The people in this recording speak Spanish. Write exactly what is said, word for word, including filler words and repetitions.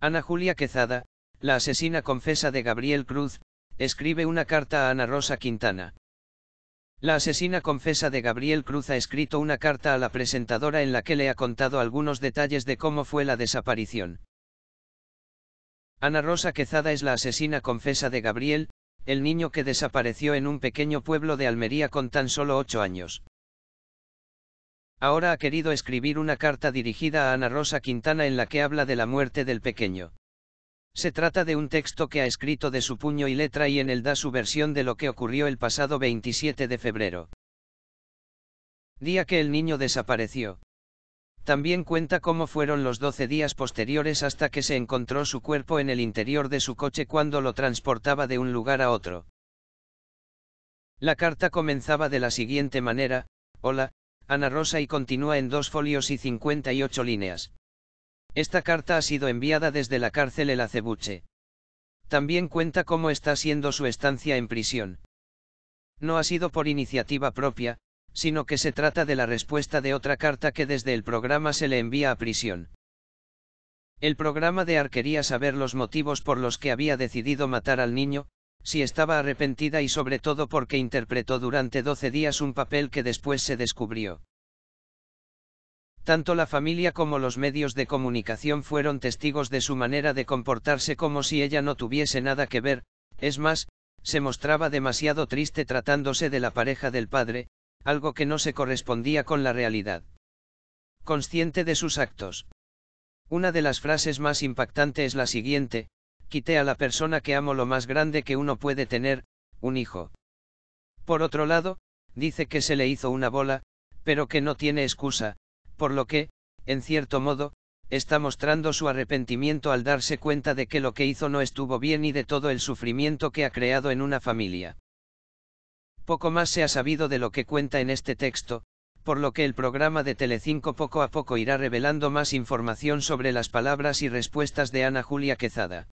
Ana Julia Quezada, la asesina confesa de Gabriel Cruz, escribe una carta a Ana Rosa Quintana. La asesina confesa de Gabriel Cruz ha escrito una carta a la presentadora en la que le ha contado algunos detalles de cómo fue la desaparición. Ana Rosa Quezada es la asesina confesa de Gabriel, el niño que desapareció en un pequeño pueblo de Almería con tan solo ocho años. Ahora ha querido escribir una carta dirigida a Ana Rosa Quintana en la que habla de la muerte del pequeño. Se trata de un texto que ha escrito de su puño y letra y en él da su versión de lo que ocurrió el pasado veintisiete de febrero. Día que el niño desapareció. También cuenta cómo fueron los doce días posteriores hasta que se encontró su cuerpo en el interior de su coche cuando lo transportaba de un lugar a otro. La carta comenzaba de la siguiente manera: "Hola, Ana Rosa", y continúa en dos folios y cincuenta y ocho líneas. Esta carta ha sido enviada desde la cárcel El Acebuche. También cuenta cómo está siendo su estancia en prisión. No ha sido por iniciativa propia, sino que se trata de la respuesta de otra carta que desde el programa se le envía a prisión. El programa de Ar quería saber los motivos por los que había decidido matar al niño, si estaba arrepentida y sobre todo porque interpretó durante doce días un papel que después se descubrió. Tanto la familia como los medios de comunicación fueron testigos de su manera de comportarse como si ella no tuviese nada que ver. Es más, se mostraba demasiado triste tratándose de la pareja del padre, algo que no se correspondía con la realidad. Consciente de sus actos. Una de las frases más impactantes es la siguiente: "Quité a la persona que amo lo más grande que uno puede tener, un hijo". Por otro lado, dice que se le hizo una bola, pero que no tiene excusa, por lo que, en cierto modo, está mostrando su arrepentimiento al darse cuenta de que lo que hizo no estuvo bien y de todo el sufrimiento que ha creado en una familia. Poco más se ha sabido de lo que cuenta en este texto, por lo que el programa de Telecinco poco a poco irá revelando más información sobre las palabras y respuestas de Ana Julia Quezada.